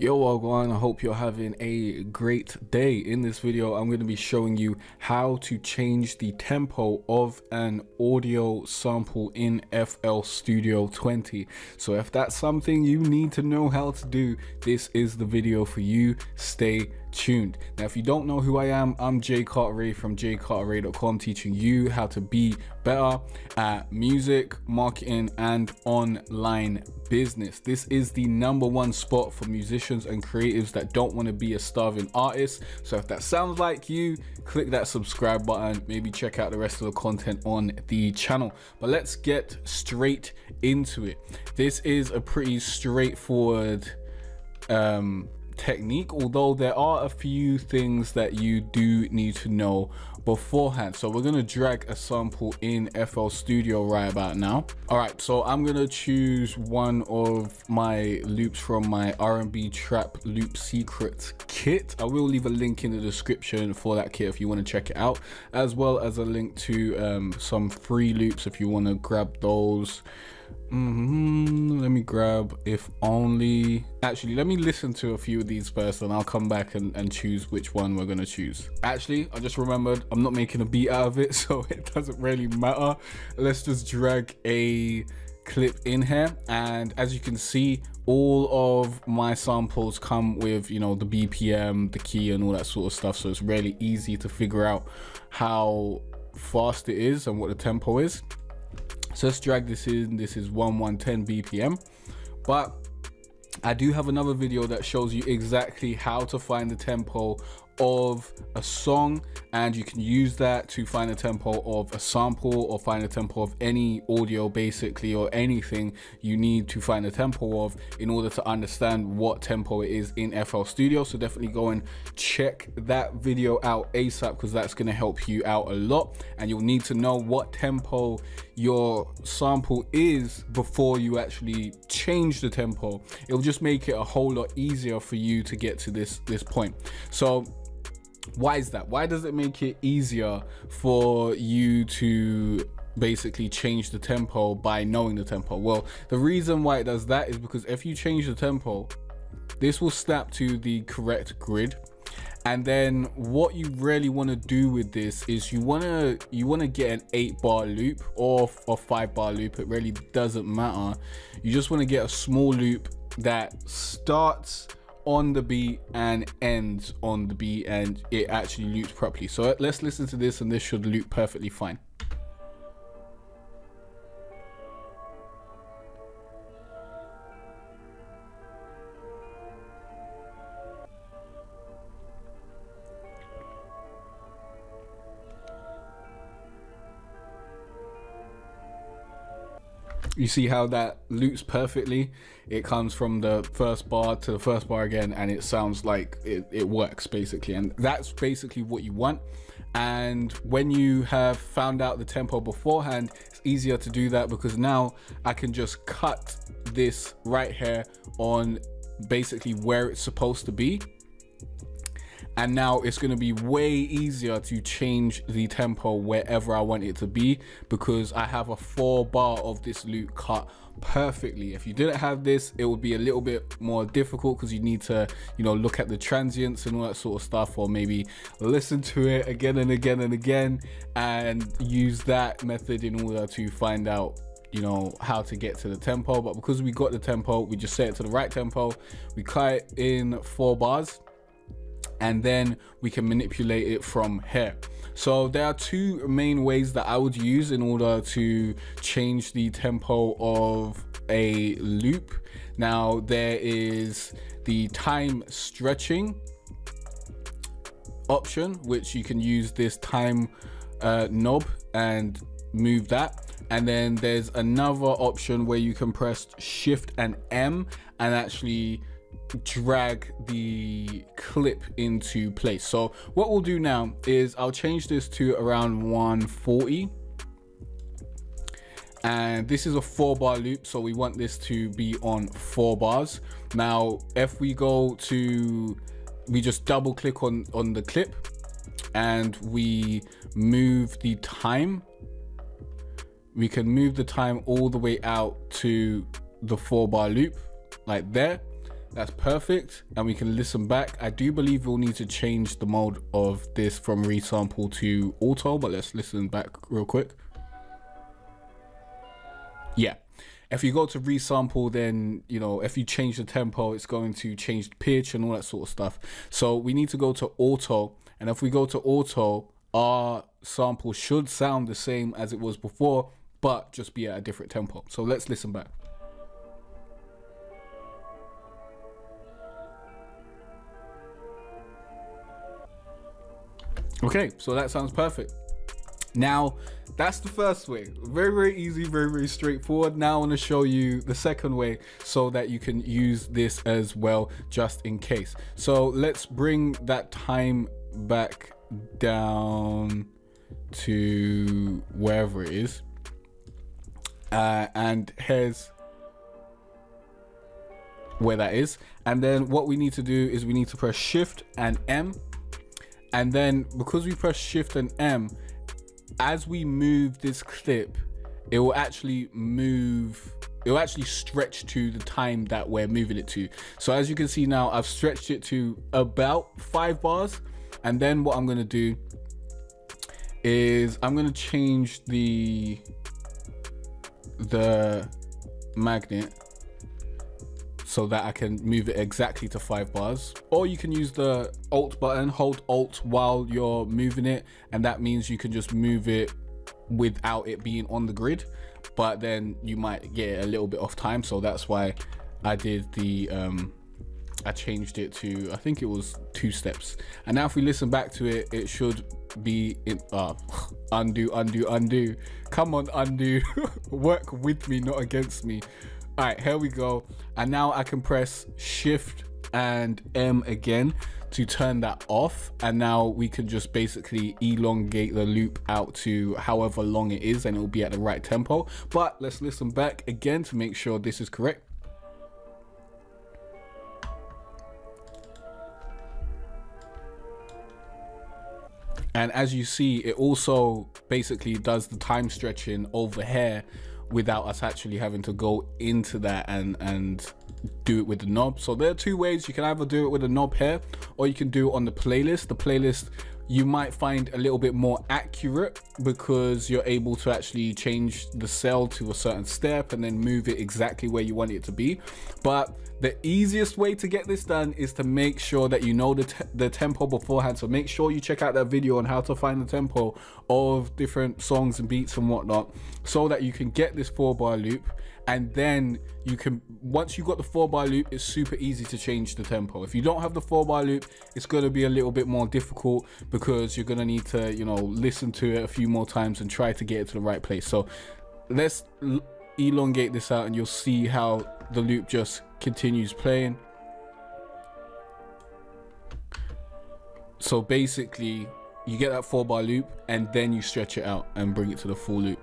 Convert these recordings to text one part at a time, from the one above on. Yo, wagwan, I hope you're having a great day. In this video, I'm going to be showing you how to change the tempo of an audio sample in FL Studio 20. So if that's something you need to know how to do, this is the video for you. Stay tuned. Now, if you don't know who I am, I'm Jay Cartere from JayCartere.com, teaching you how to be better at music, marketing, and online business. This is the #1 spot for musicians and creatives that don't want to be a starving artist. So if that sounds like you, click that subscribe button, maybe check out the rest of the content on the channel. But let's get straight into it. This is a pretty straightforward technique, although there are a few things that you do need to know beforehand. So we're going to drag a sample in FL Studio right about now. All right, so I'm going to choose one of my loops from my R&B trap loop secret kit. I will leave a link in the description for that kit if you want to check it out, as well as a link to some free loops if you want to grab those. Let me grab If Only. Actually, let me listen to a few of these first and I'll come back and choose which one we're going to choose. Actually, I just remembered I'm not making a beat out of it, so it doesn't really matter. Let's just drag a clip in here, and as you can see, all of my samples come with, you know, the BPM, the key, and all that sort of stuff, so it's really easy to figure out how fast it is and what the tempo is. So let's drag this in. This is 1110 BPM, but I do have another video that shows you exactly how to find the tempo of a song, and you can use that to find the tempo of a sample or find the tempo of any audio, basically, or anything you need to find the tempo of in order to understand what tempo it is in FL Studio. So definitely go and check that video out ASAP, because that's going to help you out a lot, and you'll need to know what tempo your sample is before you actually change the tempo. It'll just make it a whole lot easier for you to get to this point. So why is that? Why does it make it easier for you to basically change the tempo by knowing the tempo? Well, the reason why it does that is because if you change the tempo, this will snap to the correct grid. And then what you really want to do with this is you want to get an 8-bar loop or a 5-bar loop. It really doesn't matter. You just want to get a small loop that starts on the beat and ends on the beat, and it actually loops properly. So let's listen to this, and this should loop perfectly fine. You see how that loops perfectly? It comes from the first bar to the first bar again, and it sounds like it works, basically. And that's basically what you want. And when you have found out the tempo beforehand, it's easier to do that, because now I can just cut this right here on basically where it's supposed to be. And now it's going to be way easier to change the tempo wherever I want it to be, because I have a 4-bar of this loop cut perfectly. If you didn't have this, it would be a little bit more difficult, because you need to, you know, look at the transients and all that sort of stuff, or maybe listen to it again and again and again, and use that method in order to find out, you know, how to get to the tempo. But because we got the tempo, we just set it to the right tempo, we cut it in 4 bars, and then we can manipulate it from here. So there are two main ways that I would use in order to change the tempo of a loop. Now, there is the time stretching option, which you can use this time knob and move that. And then there's another option where you can press Shift and M and actually drag the clip into place. So what we'll do now is I'll change this to around 140, and this is a 4-bar loop, so we want this to be on 4 bars. Now if we go to, we just double click on the clip and we move the time, we can move the time all the way out to the 4-bar loop like there. That's perfect, and we can listen back. I do believe we'll need to change the mode of this from resample to auto, but let's listen back real quick. Yeah, if you go to resample, then, you know, if you change the tempo, it's going to change the pitch and all that sort of stuff. So we need to go to auto, and if we go to auto, our sample should sound the same as it was before, but just be at a different tempo. So let's listen back. Okay, so that sounds perfect. Now, that's the first way. Very, very easy, very, very straightforward. Now I want to show you the second way so that you can use this as well, just in case. So let's bring that time back down to wherever it is. And here's where that is. And then what we need to do is we need to press Shift and M. And then because we press Shift and M, as we move this clip, it will actually move, it will actually stretch to the time that we're moving it to. So as you can see now, I've stretched it to about 5 bars. And then what I'm going to do is I'm going to change the magnet so that I can move it exactly to 5 bars, or you can use the Alt button, hold Alt while you're moving it, and that means you can just move it without it being on the grid, but then you might get a little bit off time. So that's why I did the I changed it to, I think it was 2 steps. And now if we listen back to it, it should be in, undo. Come on, undo. Work with me, not against me. All right, here we go. And now I can press Shift and M again to turn that off. And now we can just basically elongate the loop out to however long it is, and it'll be at the right tempo. But let's listen back again to make sure this is correct. And as you see, it also basically does the time stretching over here without us actually having to go into that and do it with the knob. So there are 2 ways. You can either do it with a knob here, or you can do it on the playlist. The playlist you might find a little bit more accurate because you're able to actually change the cell to a certain step and then move it exactly where you want it to be. But the easiest way to get this done is to make sure that you know the tempo beforehand. So make sure you check out that video on how to find the tempo of different songs and beats and whatnot, so that you can get this 4-bar loop. And then you can, once you've got the 4-bar loop, it's super easy to change the tempo. If you don't have the 4-bar loop, it's going to be a little bit more difficult because you're going to need to, you know, listen to it a few more times and try to get it to the right place. So let's elongate this out, and you'll see how the loop just continues playing. So basically, you get that 4-bar loop and then you stretch it out and bring it to the full loop.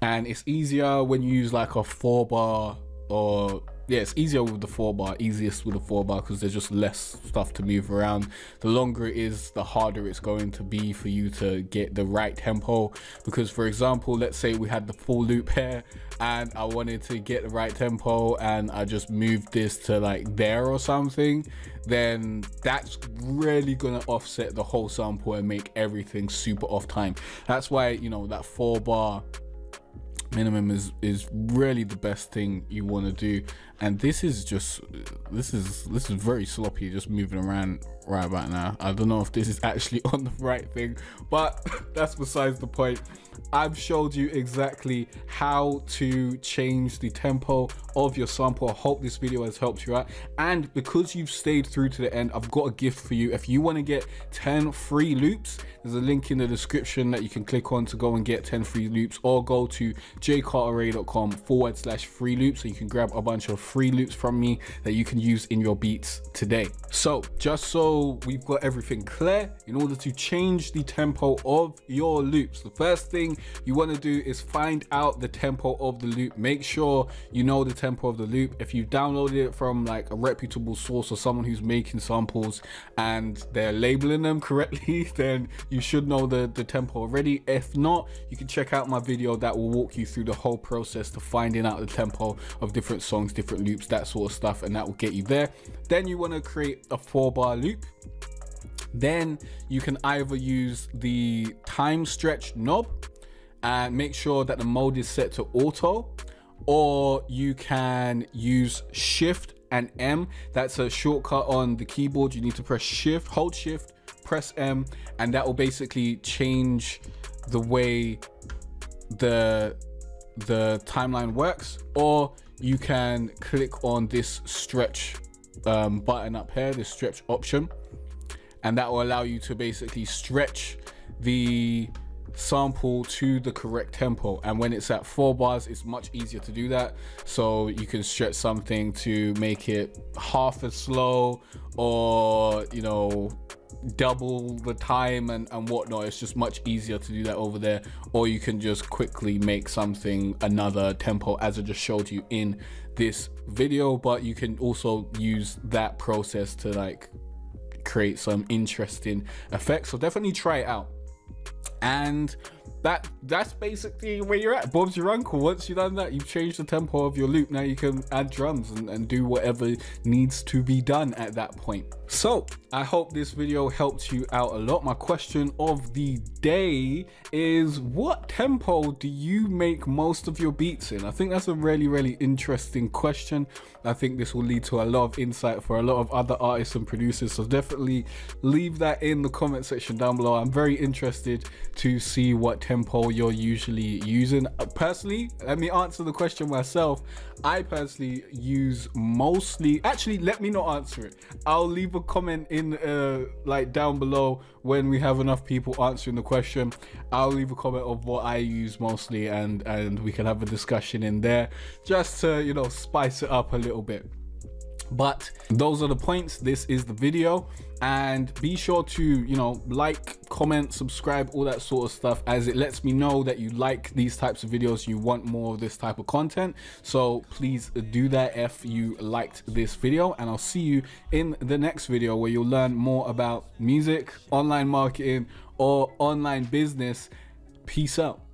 And it's easier when you use like a 4-bar, or yeah, it's easier with the 4-bar, easiest with the 4-bar, because there's just less stuff to move around. The longer it is, the harder it's going to be for you to get the right tempo. Because for example, let's say we had the full loop here and I wanted to get the right tempo and I just moved this to like there or something, then that's really gonna offset the whole sample and make everything super off time. That's why, you know, that 4-bar minimum is really the best thing you want to do. And this is just, this is very sloppy, just moving around right about now. I don't know if this is actually on the right thing, but that's besides the point. I've showed you exactly how to change the tempo of your sample. I hope this video has helped you out, and because you've stayed through to the end, I've got a gift for you. If you want to get 10 free loops, there's a link in the description that you can click on to go and get 10 free loops, or go to JayCartere.com/free loops, so you can grab a bunch of free loops from me that you can use in your beats today. So just so we've got everything clear, in order to change the tempo of your loops, the first thing you want to do is find out the tempo of the loop. Make sure you know the tempo of the loop. If you downloaded it from like a reputable source or someone who's making samples and they're labeling them correctly, then you should know the tempo already. If not, you can check out my video that will walk you through the whole process to finding out the tempo of different songs, different loops, that sort of stuff, and that will get you there. Then you want to create a 4-bar loop. Then you can either use the time stretch knob and make sure that the mode is set to auto, or you can use shift and M. That's a shortcut on the keyboard. You need to press shift, hold shift, press M, and that will basically change the way the timeline works. Or you can click on this stretch button up here, this stretch option, and that will allow you to basically stretch the sample to the correct tempo. And when it's at 4 bars, it's much easier to do that. So you can stretch something to make it half as slow, or you know, double the time and whatnot. It's just much easier to do that over there. Or you can just quickly make something another tempo, as I just showed you in this video. But you can also use that process to like create some interesting effects. So definitely try it out. And that's basically where you're at. Bob's your uncle. Once you've done that, you've changed the tempo of your loop. Now you can add drums and do whatever needs to be done at that point. So I hope this video helped you out a lot. My question of the day is, what tempo do you make most of your beats in? I think that's a really, really interesting question. I think this will lead to a lot of insight for a lot of other artists and producers. So definitely leave that in the comment section down below. I'm very interested to see what tempo you're usually using. Personally, let me answer the question myself. I personally use mostly, actually, let me not answer it. I'll leave a comment in like down below when we have enough people answering the question. I'll leave a comment of what I use mostly, and we can have a discussion in there just to, you know, spice it up a little bit. But those are the points. This is the video, and be sure to, you know, like, comment, subscribe, all that sort of stuff, as it lets me know that you like these types of videos, you want more of this type of content. So please do that if you liked this video, and I'll see you in the next video, where you'll learn more about music, online marketing, or online business. Peace out.